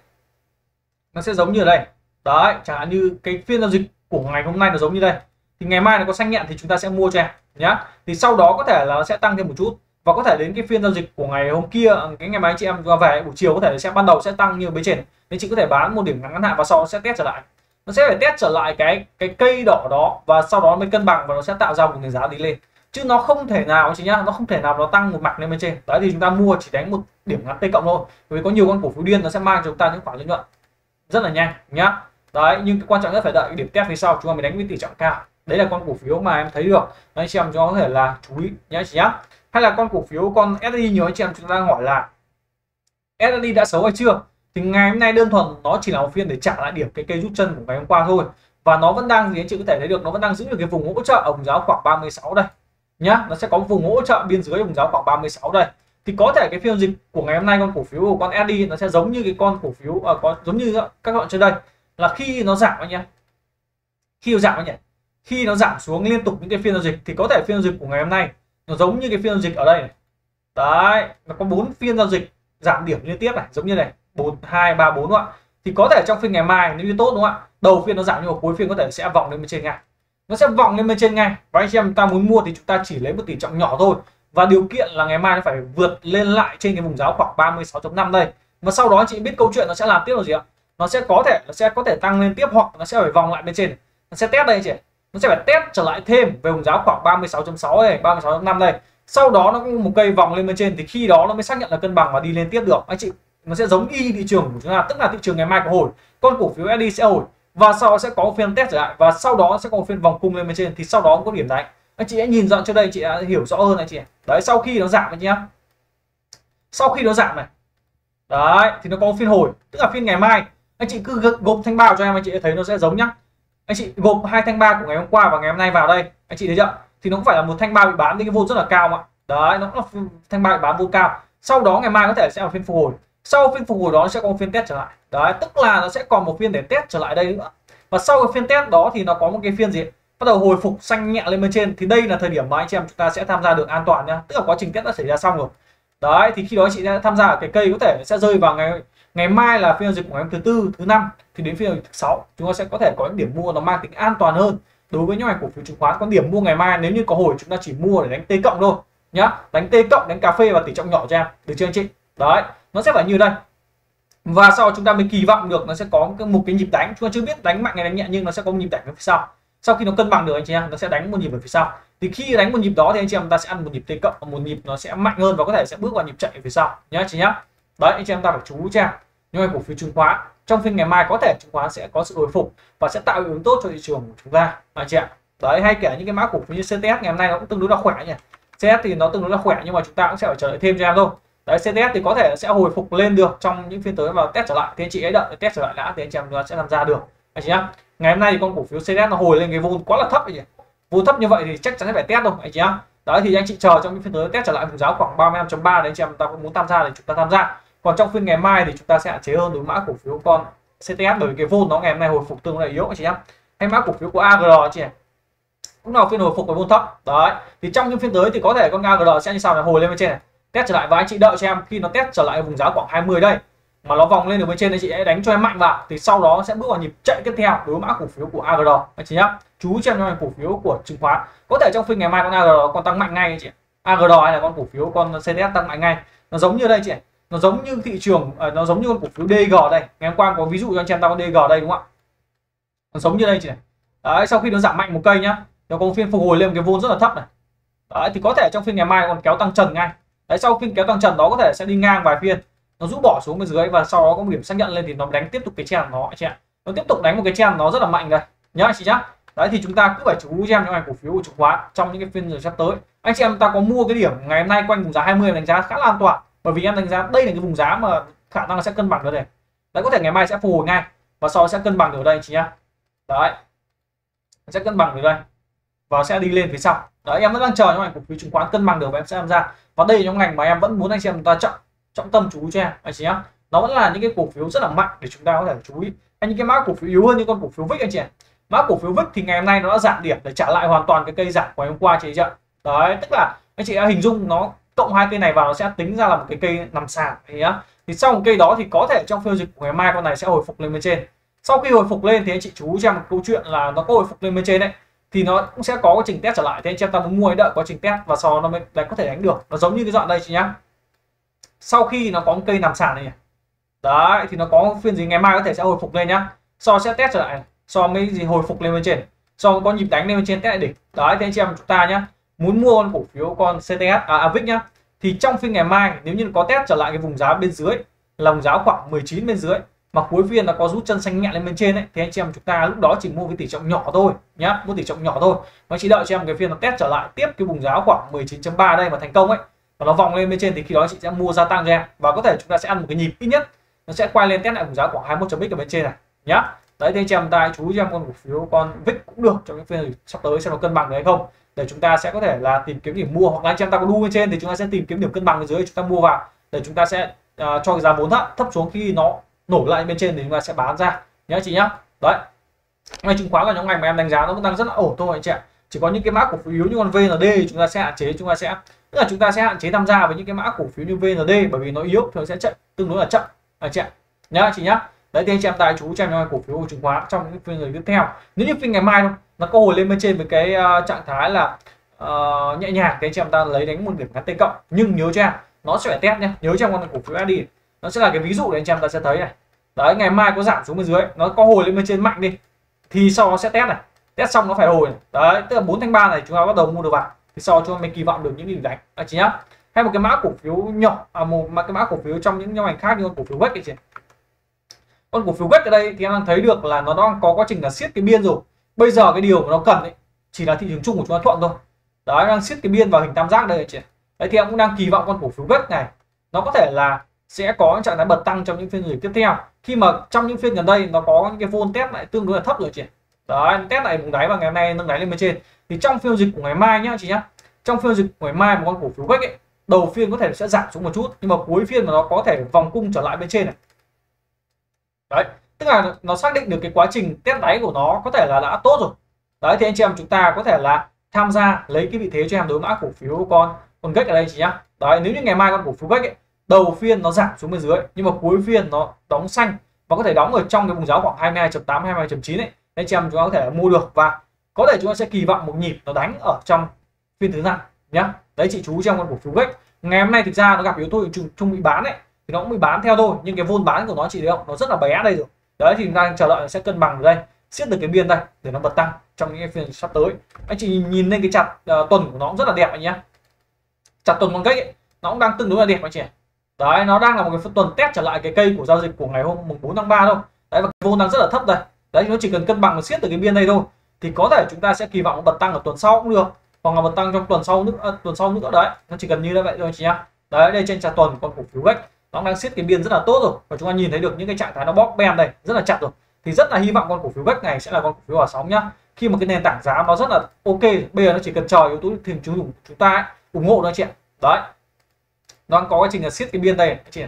nó sẽ giống như ở đây. Đấy, chẳng hạn như cái phiên giao dịch của ngày hôm nay nó giống như đây, thì ngày mai nó có xanh nhẹn thì chúng ta sẽ mua cho em nhá. Thì sau đó có thể là nó sẽ tăng thêm một chút và có thể đến cái phiên giao dịch của ngày hôm kia, cái ngày mai anh chị em về buổi chiều có thể sẽ ban đầu sẽ tăng như bên trên, nên chị có thể bán một điểm ngắn hạn và sau đó sẽ test trở lại. Nó sẽ phải test trở lại cái cây đỏ đó và sau đó mới cân bằng và nó sẽ tạo ra một cái giá đi lên, chứ nó không thể nào chị nhá, nó không thể nào nó tăng một mặt lên bên trên. Đấy thì chúng ta mua chỉ đánh một điểm ngắn T cộng thôi, vì có nhiều con cổ phiếu điên nó sẽ mang cho chúng ta những khoản lợi nhuận rất là nhanh nhá. Đấy, nhưng cái quan trọng nhất phải đợi cái điểm test phía sau chúng ta mới đánh với tỷ trọng cao. Đấy là con cổ phiếu mà em thấy được, anh chị em chúng ta có thể là chú ý nhá chị nhá. Hay là con cổ phiếu con SDI, nhiều anh chị em chúng ta hỏi là SDI đã xấu hay chưa, thì ngày hôm nay đơn thuần nó chỉ là một phiên để trả lại điểm cái cây rút chân của ngày hôm qua thôi, và nó vẫn đang gì anh chị có thể thấy được, nó vẫn đang giữ được cái vùng hỗ trợ ở vùng giá khoảng 36 đây nhá. Nó sẽ có vùng hỗ trợ biên dưới vùng giá khoảng 36 đây, thì có thể cái phiên dịch của ngày hôm nay con cổ phiếu của con SDI nó sẽ giống như cái con cổ phiếu giống như các bạn trên đây là khi nó giảm anh nhé, khi nó giảm xuống liên tục những cái phiên giao dịch thì có thể phiên dịch của ngày hôm nay nó giống như cái phiên giao dịch ở đây này. Đấy, nó có 4 phiên giao dịch giảm điểm liên tiếp này, giống như này 1, 2, 3, 4 ạ. Thì có thể trong phiên ngày mai nếu như tốt đúng không ạ, đầu phiên nó giảm nhưng mà cuối phiên có thể sẽ vòng lên bên trên ngay, nó sẽ vòng lên bên trên ngay. Và anh chị em ta muốn mua thì chúng ta chỉ lấy một tỷ trọng nhỏ thôi, và điều kiện là ngày mai nó phải vượt lên lại trên cái vùng giá khoảng 36.5 đây, và sau đó anh chị biết câu chuyện nó sẽ làm tiếp là gì ạ, nó sẽ có thể tăng lên tiếp hoặc nó sẽ phải vòng lại bên trên, nó sẽ test đây anh chị, nó sẽ phải test trở lại thêm về vùng giá khoảng 36.6 này, 36.5 này, sau đó nó cũng một cây vòng lên bên trên thì khi đó nó mới xác nhận là cân bằng và đi lên tiếp được anh chị. Nó sẽ giống y thị trường của chúng ta, tức là thị trường ngày mai có hồi, con cổ phiếu SDI sẽ hồi và sau đó sẽ có phiên test trở lại và sau đó sẽ có phiên vòng cung lên bên trên thì sau đó cũng có điểm đánh. Anh chị hãy nhìn dọn cho đây, chị đã hiểu rõ hơn anh chị. Đấy, sau khi nó giảm anh nhá, sau khi nó giảm này đấy thì nó có phiên hồi, tức là phiên ngày mai. Anh chị cứ gộp thanh ba cho em, anh chị thấy nó sẽ giống nhá. Anh chị gộp hai thanh ba của ngày hôm qua và ngày hôm nay vào đây, anh chị thấy chưa, thì nó cũng phải là một thanh ba bị bán đi cái vô rất là cao ạ. Đấy, nó cũng là thanh ba bị bán vô cao, sau đó ngày mai có thể sẽ là phiên phục hồi, sau phiên phục hồi đó sẽ có một phiên test trở lại. Đấy, tức là nó sẽ còn một phiên để test trở lại đây nữa, và sau cái phiên test đó thì nó có một cái phiên gì bắt đầu hồi phục xanh nhẹ lên bên trên, thì đây là thời điểm mà anh chị em chúng ta sẽ tham gia được an toàn nha, tức là quá trình test đã xảy ra xong rồi. Đấy, thì khi đó chị sẽ tham gia ở cái cây có thể sẽ rơi vào ngày mai là phiên giao dịch của ngày thứ tư, thứ năm, thì đến phiên giao dịch thứ sáu chúng ta sẽ có thể có những điểm mua nó mang tính an toàn hơn. Đối với những ngành cổ phiếu chứng khoán, có điểm mua ngày mai nếu như có hồi chúng ta chỉ mua để đánh T cộng thôi nhá, đánh T cộng, đánh cà phê và tỷ trọng nhỏ cho em, được chưa anh chị? Đấy, nó sẽ phải như đây và sau chúng ta mới kỳ vọng được nó sẽ có một cái nhịp đánh. Chúng ta chưa biết đánh mạnh hay đánh nhẹ nhưng nó sẽ có một nhịp đánh phía sau. Sau khi nó cân bằng được anh chị em, nó sẽ đánh một nhịp ở phía sau, thì khi đánh một nhịp đó thì anh chị em ta sẽ ăn một nhịp T cộng, một nhịp nó sẽ mạnh hơn và có thể sẽ bước vào nhịp chạy phía sau nhá chị nhá. Đấy, anh chị em ta phải chú ý cho em những cổ phiếu chứng khoán trong phiên ngày mai có thể chứng khoán sẽ có sự hồi phục và sẽ tạo hiệu ứng tốt cho thị trường của chúng ta anh chị ạ. Đấy, hay kể những cái mã cổ phiếu như CTS ngày hôm nay nó cũng tương đối là khỏe nhỉ, CTS thì nó tương đối là khỏe nhưng mà chúng ta cũng sẽ phải chờ đợi thêm cho em thôi. Đấy, CTS thì có thể sẽ hồi phục lên được trong những phiên tới và test trở lại, thì anh chị ấy đợi test trở lại đã thì anh chị em sẽ tham gia được anh chị nhá. Ngày hôm nay thì con cổ phiếu CTS nó hồi lên cái vùng quá là thấp vậy nhỉ, vùng thấp như vậy thì chắc chắn sẽ phải test đâu anh chị nhá. Đấy, thì anh chị chờ trong những phiên tới test trở lại vùng giá khoảng 35.3 đấy anh chị em ta cũng muốn tham gia thì chúng ta tham gia. Còn trong phiên ngày mai thì chúng ta sẽ hạn chế hơn đối mã cổ phiếu con CTS bởi vì cái vôn nó ngày hôm nay hồi phục tương đối yếu anh chị nhá. Hay mã cổ phiếu của AGR anh chị cũng nào phiên hồi phục với vôn thấp. Đấy, thì trong những phiên tới thì có thể con AGR sẽ như sau này, hồi lên bên trên này, test trở lại và anh chị đợi cho em khi nó test trở lại vùng giá khoảng 20 đây mà nó vòng lên được bên trên anh chị hãy đánh cho em mạnh vào, thì sau đó sẽ bước vào nhịp chạy tiếp theo đối mã cổ phiếu của AGR anh chị nhá. Chú cho em cổ phiếu của chứng khoán có thể trong phiên ngày mai con AGR còn tăng mạnh ngay anh chị, AGR hay là con cổ phiếu con CTS tăng mạnh ngay, nó giống như đây chị, nó giống như thị trường, nó giống như con cổ phiếu DG đây, ngày hôm qua có ví dụ cho anh em ta con DG đây đúng không ạ, nó giống như đây chị này. Đấy, sau khi nó giảm mạnh một cây nhá, nó có phiên phục hồi lên một cái vôn rất là thấp này. Đấy, thì có thể trong phiên ngày mai còn kéo tăng trần ngay. Đấy, sau phiên kéo tăng trần đó có thể sẽ đi ngang vài phiên, nó rũ bỏ xuống bên dưới và sau đó có một điểm xác nhận lên thì nó đánh tiếp tục cái trend nó anh chị ạ, nó tiếp tục đánh một cái trend nó rất là mạnh đây nhá anh chị nhá. Đấy, thì chúng ta cứ phải chú ý cho em những ngành cổ phiếu của chứng khoán trong những cái phiên giờ sắp tới. Anh chị em ta có mua cái điểm ngày hôm nay quanh vùng giá 20 đánh giá khá là an toàn, bởi vì em đánh giá đây là cái vùng giá mà khả năng là sẽ cân bằng được này. Đấy, có thể ngày mai sẽ phục hồi ngay và sau đó sẽ cân bằng được đây anh chị nhá. Đấy, sẽ cân bằng được đây và sẽ đi lên phía sau. Đấy, em vẫn đang chờ những ngành cổ phiếu chứng khoán cân bằng được và em sẽ tham gia, và đây là những ngành mà em vẫn muốn anh chị em ta trọng tâm chú ý cho em anh chị nhá. Nó vẫn là những cái cổ phiếu rất là mạnh để chúng ta có thể chú ý. Anh những cái mã cổ phiếu yếu hơn như con cổ phiếu VIX anh chị ạ. Mã cổ phiếu VIX thì ngày hôm nay nó đã giảm điểm để trả lại hoàn toàn cái cây giảm của ngày hôm qua chị ạ. Đấy, tức là anh chị đã hình dung nó cộng hai cây này vào nó sẽ tính ra là một cái cây nằm sàn nhá. Thì sau một cây đó thì có thể trong phiên dịch của ngày mai con này sẽ hồi phục lên bên trên. Sau khi hồi phục lên thì anh chị chú cho một câu chuyện là nó có hồi phục lên bên trên đấy thì nó cũng sẽ có quá trình test trở lại, thế anh chị em ta muốn mua đợi quá trình test và sau nó mới đánh có thể đánh được. Nó giống như cái đoạn đây chị nhá. Sau khi nó có một cây nằm sàn này, đấy thì nó có phiên gì ngày mai có thể sẽ hồi phục lên nhá, so sẽ test trở lại, so mấy gì hồi phục lên bên trên, so có nhịp đánh lên bên trên test lại đỉnh. Đấy, thì anh chị em chúng ta nhá, muốn mua con cổ phiếu con CTS VIX nhá, thì trong phiên ngày mai nếu như có test trở lại cái vùng giá bên dưới là vùng giá khoảng 19 bên dưới mà cuối phiên nó có rút chân xanh nhẹ lên bên trên ấy, thì anh chị em chúng ta lúc đó chỉ mua cái tỷ trọng nhỏ thôi nhá, mua tỷ trọng nhỏ thôi mà chỉ đợi cho em cái phiên nó test trở lại tiếp cái vùng giá khoảng 19.3 đây mà thành công ấy, và nó vòng lên bên trên thì khi đó chị sẽ mua gia tăng ra và có thể chúng ta sẽ ăn một cái nhịp ít nhất nó sẽ quay lên test lại vùng giá khoảng 21.x ở bên trên này nhá. Đấy, thì anh chị em ta chú cho em con cổ phiếu con VIX cũng được trong những phiên sắp tới xem nó cân bằng được hay không để chúng ta sẽ có thể là tìm kiếm điểm mua, hoặc là anh chị em ta có đu bên trên thì chúng ta sẽ tìm kiếm điểm cân bằng ở dưới chúng ta mua vào để chúng ta sẽ cho cái giá vốn thấp xuống, khi nó nổ lại bên trên thì chúng ta sẽ bán ra nhá chị nhá. Đấy, ngành chứng khoán là nhóm ngành mà em đánh giá nó cũng đang rất là ổn thôi anh chị ạ. Chỉ có những cái mã cổ phiếu yếu như con VND chúng ta sẽ hạn chế, tức là chúng ta sẽ hạn chế tham gia với những cái mã cổ phiếu như VND bởi vì nó yếu thường sẽ chạy tương đối là chậm anh chị ạ nhá chị nhá. Đấy, thì anh chị em tài chú cho em cổ phiếu chứng khoán trong những phiên ngày tiếp theo. Nếu như phiên ngày mai nó có hồi lên bên trên với cái trạng thái là nhẹ nhàng thì anh chị em ta lấy đánh một điểm ngắn T cộng, nhưng nhớ cho em nó sẽ phải test nhé, nhớ cho em con cổ phiếu AD nó sẽ là cái ví dụ để anh chị em ta sẽ thấy này. Đấy, ngày mai có giảm xuống bên dưới nó có hồi lên bên trên mạnh đi thì sau nó sẽ test này, test xong nó phải hồi này. Đấy, tức là 4 tháng 3 này chúng ta bắt đầu mua được vàng thì so cho mình kỳ vọng được những đỉnh đánh anh chị nhá. Hay một cái mã cổ phiếu nhỏ một cái mã cổ phiếu trong những nhóm ngành khác như con cổ phiếu Web chị. Con cổ phiếu Web ở đây thì em đang thấy được là nó đang có quá trình là siết cái biên rồi. Bây giờ cái điều mà nó cần ấy, chỉ là thị trường chung của chúng ta thuận thôi. Đấy, đang siết cái biên vào hình tam giác đây chị. Đấy, thì em cũng đang kỳ vọng con cổ phiếu Web này nó có thể là sẽ có những trạng thái bật tăng trong những phiên giao dịch tiếp theo, khi mà trong những phiên gần đây nó có những cái vol test lại tương đối là thấp rồi chị. Đấy, test lại vùng đáy và ngày hôm nay nâng đáy lên bên trên. Thì trong phiên dịch của ngày mai nhá chị nhá, trong phiên dịch của ngày mai một con cổ phiếu Web ấy, đầu phiên có thể sẽ giảm xuống một chút nhưng mà cuối phiên mà nó có thể vòng cung trở lại bên trên này. Đấy, tức là nó xác định được cái quá trình test đáy của nó có thể là đã tốt rồi. Đấy, thì anh chị em chúng ta có thể là tham gia lấy cái vị thế cho em đối mã cổ phiếu con Gách ở đây chị nhá. Đấy, nếu như ngày mai con cổ phiếu Gách ấy, đầu phiên nó giảm xuống bên dưới nhưng mà cuối phiên nó đóng xanh và có thể đóng ở trong cái vùng giá khoảng 22.8 22.9 ấy, anh chị em chúng ta có thể mua được và có thể chúng ta sẽ kỳ vọng một nhịp nó đánh ở trong phiên thứ năm nhá. Đấy chị chú trong con cổ phiếu Gách. Ngày hôm nay thực ra nó gặp yếu tố chung bị bán ấy, thì nó cũng bị bán theo thôi, nhưng cái vôn bán của nó chị thấy không, nó rất là bé đây rồi. Đấy thì chúng ta chờ đợi sẽ cân bằng ở đây, siết được cái biên đây để nó bật tăng trong những phiên sắp tới. Anh chị nhìn lên cái chặt tuần của nó cũng rất là đẹp anh nhá. Chặt tuần con Gách ấy, nó cũng đang tương đối là đẹp anh chị. Đấy, nó đang là một cái tuần test trở lại cái cây của giao dịch của ngày hôm mùng 4 tháng 3 thôi. Đấy, và vôn đang rất là thấp đây. Đấy, nó chỉ cần cân bằng và siết được cái biên đây thôi thì có thể chúng ta sẽ kỳ vọng bật tăng ở tuần sau cũng được, hoặc là bật tăng trong tuần sau nữa đấy. Nó chỉ cần như vậy thôi chị nhá. Đấy, đây trên chart tuần con cổ phiếu Gách nó đang siết cái biên rất là tốt rồi và chúng ta nhìn thấy được những cái trạng thái nó bóp bem đây rất là chặt rồi, thì rất là hy vọng con cổ phiếu Gách này sẽ là con cổ phiếu hòa sóng nhá. Khi mà cái nền tảng giá nó rất là ok, bây giờ nó chỉ cần chờ yếu tố thị trường của chúng ta ấy, ủng hộ nó chị. Đấy, nó đang có cái trình là siết cái biên đây chị.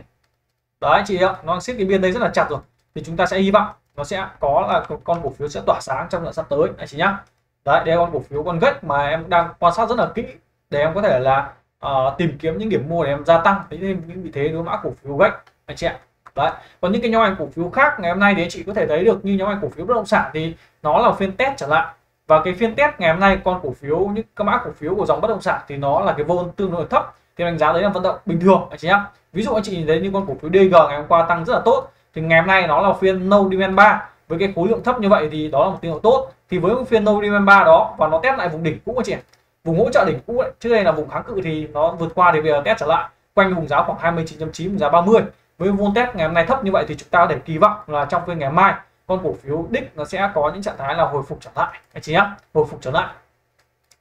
Đấy chị ạ, nó đang siết cái biên đây rất là chặt rồi thì chúng ta sẽ hy vọng nó sẽ có là con cổ phiếu sẽ tỏa sáng trong đoạn sắp tới anh chị nhá. Đấy, đây là con cổ phiếu con Gách mà em đang quan sát rất là kỹ để em có thể là tìm kiếm những điểm mua để em gia tăng thêm những vị thế đối mã cổ phiếu Gách anh chị ạ. Đấy, còn những cái nhóm ngành cổ phiếu khác ngày hôm nay thì anh chị có thể thấy được như nhóm ngành cổ phiếu bất động sản thì nó là phiên test trở lại, và cái phiên test ngày hôm nay con cổ phiếu những cái mã cổ phiếu của dòng bất động sản thì nó là cái vol tương đối thấp thì đánh giá đấy là vận động bình thường anh chị nhá. Ví dụ anh chị nhìn thấy như con cổ phiếu DG ngày hôm qua tăng rất là tốt thì ngày hôm nay nó là phiên no demand 3 với cái khối lượng thấp như vậy thì đó là một tín hiệu tốt. Thì với một phiên no demand 3 đó và nó test lại vùng đỉnh cũ của chị, vùng hỗ trợ đỉnh cũ ấy, trước đây là vùng kháng cự thì nó vượt qua thì bây giờ test trở lại quanh vùng giá khoảng 29.9 vùng giá 30. Với vol test ngày hôm nay thấp như vậy thì chúng ta có thể kỳ vọng là trong phiên ngày mai con cổ phiếu đích nó sẽ có những trạng thái là hồi phục trở lại anh chị nhá, hồi phục trở lại.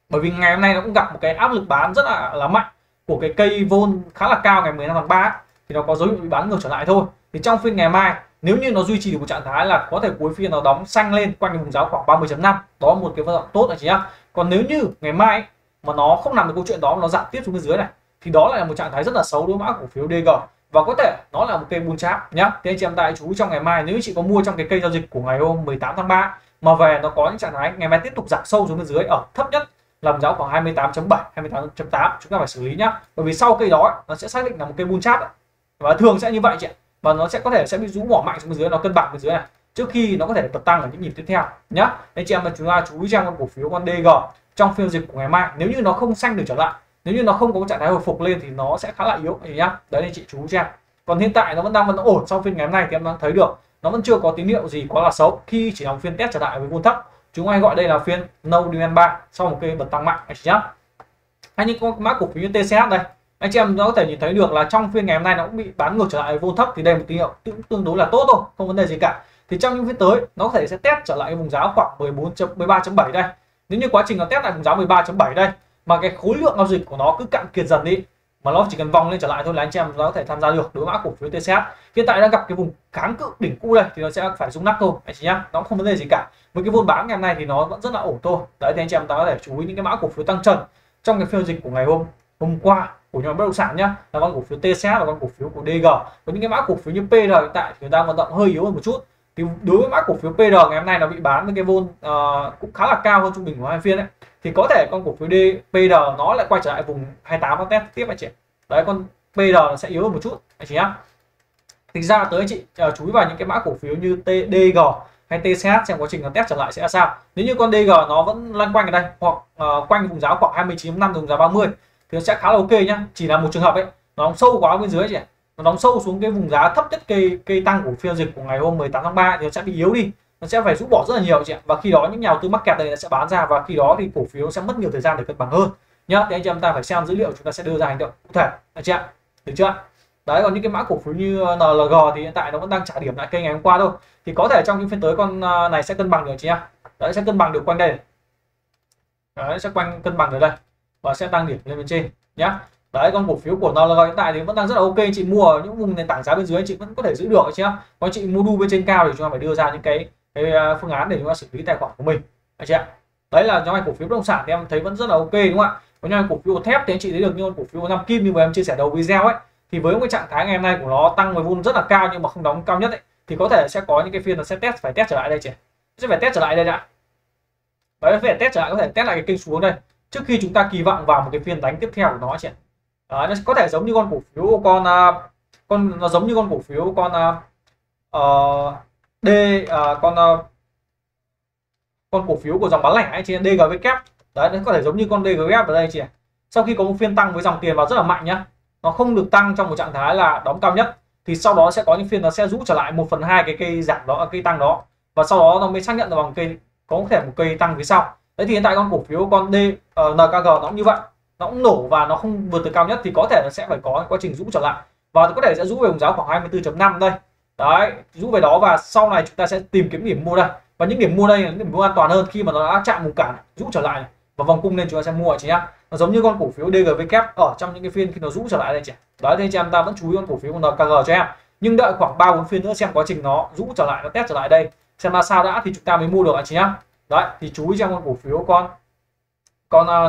Bởi vì ngày hôm nay nó cũng gặp một cái áp lực bán rất là mạnh của cái cây vol khá là cao ngày 15 tháng 3 ấy, thì nó có dấu hiệu bị bán ngược trở lại thôi. Thì trong phiên ngày mai nếu như nó duy trì được một trạng thái là có thể cuối phiên nó đóng xanh lên quanh vùng giá khoảng 30.5, đó một cái vận động tốt anh chị nhá. Còn nếu như ngày mai ấy, mà nó không làm được câu chuyện đó, nó giảm tiếp xuống bên dưới này thì đó lại là một trạng thái rất là xấu đối mã cổ phiếu DG và có thể nó là một cây bull trap nhá. Thế anh chị em tại chú trong ngày mai nếu chị có mua trong cái cây giao dịch của ngày hôm 18 tháng 3 mà về nó có những trạng thái ngày mai tiếp tục giảm sâu xuống bên dưới ở thấp nhất làm giá khoảng 28.7 28.8 chúng ta phải xử lý nhá. Bởi vì sau cây đó nó sẽ xác định là một cây bull trap và thường sẽ như vậy chị, và nó sẽ có thể sẽ bị rũ bỏ mạnh xuống bên dưới, nó cân bằng bên dưới này trước khi nó có thể bật tăng ở những nhịp tiếp theo nhá. Anh chị em mà chúng ta chú ý trong con cổ phiếu con DG trong phiên dịch của ngày mai nếu như nó không xanh được trở lại, nếu như nó không có trạng thái hồi phục lên thì nó sẽ khá là yếu anh nhá. Đấy anh chị chú cho em. Còn hiện tại nó vẫn đang ổn sau phiên ngày hôm nay thì em đang thấy được nó vẫn chưa có tín hiệu gì quá là xấu khi chỉ làm phiên test trở lại với vol thấp. Chúng ai gọi đây là phiên no demand 3 sau một cây bật tăng mạnh anh chị nhá. Hay những con mã cổ phiếu như TCH đây, anh chị em nó có thể nhìn thấy được là trong phiên ngày hôm nay nó cũng bị bán ngược trở lại vô thấp thì đây một tín hiệu tương đối là tốt thôi, không vấn đề gì cả. Thì trong những phiên tới nó có thể sẽ test trở lại cái vùng giá khoảng 13.7 đây. Nếu như quá trình nó test lại vùng giá 13.7 đây mà cái khối lượng giao dịch của nó cứ cạn kiệt dần đi mà nó chỉ cần vòng lên trở lại thôi là anh chị em nó có thể tham gia được đối mã cổ phiếu TCH. Hiện tại đang gặp cái vùng kháng cự đỉnh cũ đây thì nó sẽ phải rung nắp thôi anh chị nhá, nó không vấn đề gì cả. Với cái vốn bán ngày hôm nay thì nó vẫn rất là ổn thôi. Đấy thì anh chị em ta có thể chú ý những cái mã cổ phiếu tăng trần trong cái phiên dịch của ngày hôm qua của nhóm bất động sản nhá, là con cổ phiếu TCH và con cổ phiếu của DG. Có những cái mã cổ phiếu như PR hiện tại thì đang vận động hơi yếu hơn một chút. Thì đối với mã cổ phiếu PR ngày hôm nay nó bị bán với cái vol cũng khá là cao hơn trung bình của hai phiên đấy, thì có thể con cổ phiếu PR nó lại quay trở lại vùng 28 nó test tiếp anh chị. Đấy, con PR sẽ yếu hơn một chút anh chị nhá. Thực ra tới anh chị chú ý vào những cái mã cổ phiếu như DG hay TCH xem quá trình nó test trở lại sẽ là sao. Nếu như con DG nó vẫn lăn quanh ở đây hoặc quanh vùng giá khoảng 29.5 vùng giá 30 thì nó sẽ khá là ok nhá. Chỉ là một trường hợp ấy nó đóng sâu quá bên dưới chị, nó đóng sâu xuống cái vùng giá thấp nhất cây tăng của phiên dịch của ngày hôm 18 tháng 3 thì nó sẽ bị yếu đi nó sẽ phải rũ bỏ rất là nhiều chị ạ, và khi đó những nhà đầu tư mắc kẹt này sẽ bán ra, và khi đó thì cổ phiếu sẽ mất nhiều thời gian để cân bằng hơn nhá. Thì anh chị em ta phải xem dữ liệu, chúng ta sẽ đưa ra hành động cụ thể anh chị ạ, được chưa? Đấy, còn những cái mã cổ phiếu như NLG thì hiện tại nó vẫn đang trả điểm lại kênh ngày hôm qua thôi, thì có thể trong những phiên tới con này sẽ cân bằng được chị nhá. Đấy, sẽ cân bằng được quanh đây. Đấy, sẽ quanh cân bằng ở đây và sẽ tăng điểm lên bên trên nhá. Đấy, con cổ phiếu của NLG hiện tại thì vẫn đang rất là ok, chị mua ở những vùng nền tảng giá bên dưới chị vẫn có thể giữ được chị nhá. Còn chị mua đu bên trên cao thì chúng ta phải đưa ra những cái phương án để chúng ta xử lý tài khoản của mình anh chị ạ. Đấy là nhóm ngành cổ phiếu bất động sản thì em thấy vẫn rất là ok, đúng không ạ? Còn nhóm cổ phiếu thép thì anh chị thấy được, như con cổ phiếu năm kim như mà em chia sẻ đầu video ấy, thì với cái trạng thái ngày hôm nay của nó tăng với vun rất là cao nhưng mà không đóng cao nhất ấy, thì có thể sẽ có những cái phiên là sẽ phải test trở lại đây chị, sẽ phải test trở lại đây đã. Đấy, phải test trở lại, có thể test lại cái kênh xuống đây trước khi chúng ta kỳ vọng vào một cái phiên đánh tiếp theo của nó chị. Đấy, nó có thể giống như con cổ phiếu nó giống như con cổ phiếu con cổ phiếu của dòng bán lẻ ấy chị, DGVK. Đấy, nó có thể giống như con DGVK ở đây chị. Sau khi có một phiên tăng với dòng tiền vào rất là mạnh nhá, nó không được tăng trong một trạng thái là đóng cao nhất, thì sau đó sẽ có những phiên nó sẽ rũ trở lại 1/2 cái cây giảm đó, cây tăng đó, và sau đó nó mới xác nhận được bằng cây có thể một cây tăng phía sau. Đấy thì hiện tại con cổ phiếu con NKG nó cũng như vậy, nó cũng nổ và nó không vượt từ cao nhất, thì có thể nó sẽ phải có quá trình rũ trở lại và có thể sẽ rũ về vùng giá khoảng 24.5 đây. Đấy, rũ về đó và sau này chúng ta sẽ tìm kiếm điểm mua đây, và những điểm mua đây là những điểm mua an toàn hơn khi mà nó đã chạm vùng cản rũ trở lại này, và vòng cung nên chúng ta sẽ mua chị nhá. Nó giống như con cổ phiếu DGVK ở trong những cái phiên khi nó rũ trở lại đây chị. Đấy thì chị em ta vẫn chú ý con cổ phiếu NKG cho em, nhưng đợi khoảng 3-4 phiên nữa xem quá trình nó rũ trở lại, nó test trở lại đây xem là sao đã thì chúng ta mới mua được anh chị nhá. Đấy thì chú ý cho con cổ phiếu con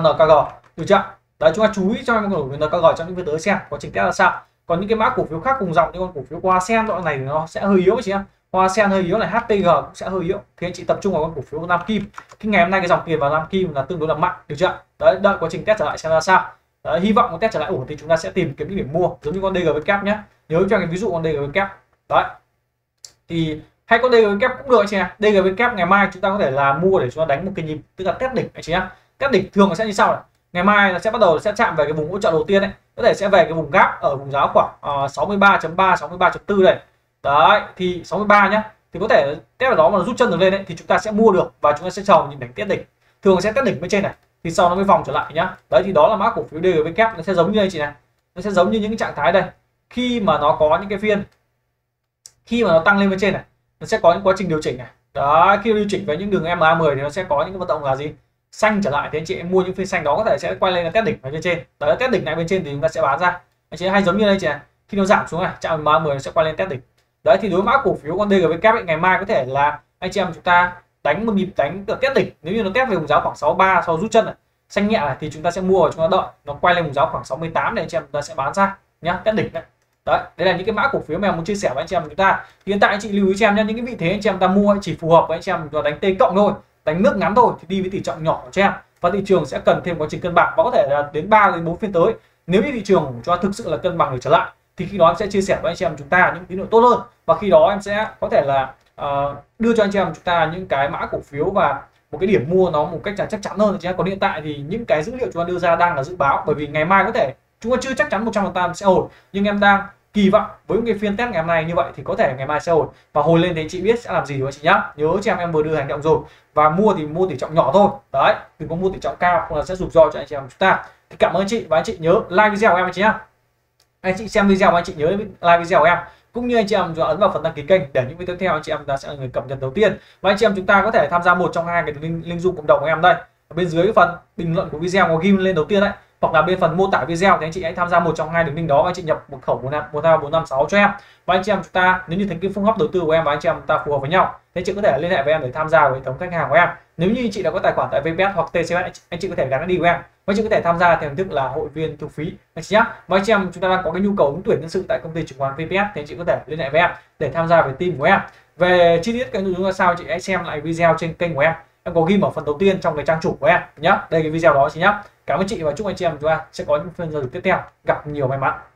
NKG, được chưa? Đấy, chúng ta chú ý cho con cổ phiếu NKG trong những phiên tới xem quá trình test là sao. Còn những cái mã cổ phiếu khác cùng dòng như con cổ phiếu Hoa Sen đoạn này thì nó sẽ hơi yếu chị nhá. Hoa Sen hơi yếu này, HTG cũng sẽ hơi yếu. Thế anh chị tập trung vào con cổ phiếu Nam Kim. Cái ngày hôm nay cái dòng tiền vào Nam Kim là tương đối là mạnh, được chưa? Đấy, đợi quá trình test trở lại xem ra sao. Đấy, hy vọng nó test trở lại ổn thì chúng ta sẽ tìm kiếm những điểm mua, giống như con DGVK nhé. Nhớ cho cái ví dụ con DGVK. Đấy. Thì hay con DGVK cũng được anh chị ạ. DGVK ngày mai chúng ta có thể là mua để chúng ta đánh một cái nhịp, tức là test đỉnh anh chị nhá. Test đỉnh thường nó sẽ như sau này. Ngày mai nó sẽ bắt đầu sẽ chạm về cái vùng hỗ trợ đầu tiên đấy. Có thể sẽ về cái vùng gap ở vùng giá khoảng 63.3, 63.4 này. Đấy thì 63 nhá, thì có thể test vào đó mà nó rút chân được lên đấy thì chúng ta sẽ mua được, và chúng ta sẽ chờ nhìn đánh tiết đỉnh, thường sẽ test đỉnh bên trên này thì sau nó mới vòng trở lại nhá. Đấy thì đó là mã cổ phiếu DGBK, nó sẽ giống như anh chị này, nó sẽ giống như những cái trạng thái đây, khi mà nó có những cái phiên khi mà nó tăng lên bên trên này nó sẽ có những quá trình điều chỉnh này. Đấy, khi điều chỉnh với những đường MA10 thì nó sẽ có những cái vận động là gì xanh trở lại, thì anh chị em mua những phiên xanh đó có thể sẽ quay lên là test đỉnh ở bên trên. Đấy, test đỉnh này bên trên thì chúng ta sẽ bán ra anh chị, hay giống như đây chị này, khi nó giảm xuống này chạm MA10 nó sẽ quay lên test đỉnh. Đấy thì đối mã cổ phiếu con DGVK ấy, ngày mai có thể là anh chị em chúng ta đánh một nhịp đánh được test đỉnh, nếu như nó test về vùng giá khoảng 63 sau rút chân này xanh nhẹ này thì chúng ta sẽ mua, chúng ta đợi nó quay lên vùng giá khoảng 68 này anh chị em chúng ta sẽ bán ra nhá, test đỉnh này. Đấy, đây là những cái mã cổ phiếu mà em muốn chia sẻ với anh chị em chúng ta. Hiện tại anh chị lưu ý cho em nhé, những cái vị thế anh chị em ta mua chỉ phù hợp với anh chị em chúng ta đánh T cộng thôi, đánh nước ngắn thôi, thì đi với tỷ trọng nhỏ cho em, và thị trường sẽ cần thêm quá trình cân bằng, và có thể là đến 3-4 phiên tới nếu như thị trường cho thực sự là cân bằng được trở lại thì khi đó em sẽ chia sẻ với anh chị em chúng ta những tín hiệu tốt hơn, và khi đó em sẽ có thể là đưa cho anh chị em chúng ta những cái mã cổ phiếu và một cái điểm mua nó một cách chắc chắn hơn. Còn hiện tại thì những cái dữ liệu chúng ta đưa ra đang là dự báo, bởi vì ngày mai có thể chúng ta chưa chắc chắn 100% sẽ hồi, nhưng em đang kỳ vọng với những cái phiên test ngày hôm nay như vậy thì có thể ngày mai sẽ hồi, và hồi lên thì chị biết sẽ làm gì rồi chị nhá. Nhớ cho em vừa đưa hành động rồi, và mua thì mua tỷ trọng nhỏ thôi, đấy đừng có mua tỷ trọng cao hoặc là sẽ rủi ro cho anh chị em chúng ta. Thì cảm ơn chị, và anh chị nhớ like video của em anh chị nhá. Anh chị xem video, anh chị nhớ like video của em, cũng như anh chị em ấn vào phần đăng ký kênh để những video tiếp theo anh chị em ta sẽ là người cập nhật đầu tiên. Và anh chị em chúng ta có thể tham gia một trong hai cái link Zoom cộng đồng của em đây, ở bên dưới phần bình luận của video có ghim lên đầu tiên đấy, hoặc là bên phần mô tả video thì anh chị hãy tham gia một trong hai đường link đó, anh chị nhập mật khẩu 12456 cho em. Và anh chị em chúng ta nếu như thấy cái phương pháp đầu tư của em và anh chị em ta phù hợp với nhau thì anh chị có thể liên hệ với em để tham gia với hệ thống khách hàng của em. Nếu như anh chị đã có tài khoản tại VPS hoặc TCS, anh chị có thể gắn ID của em, và anh chị có thể tham gia theo hình thức là hội viên thu phí anh chị nhé. Và anh chị em chúng ta đang có cái nhu cầu ứng tuyển nhân sự tại công ty chứng khoán VPS thì anh chị có thể liên hệ với em để tham gia với team của em. Về chi tiết cái nội dung là sao chị hãy xem lại video trên kênh của em có ghi ở phần đầu tiên trong cái trang chủ của em nhé, đây cái video đó chị nhé. Cảm ơn chị và chúc anh chị em chúng ta sẽ có những phiên giao dịch tiếp theo gặp nhiều may mắn.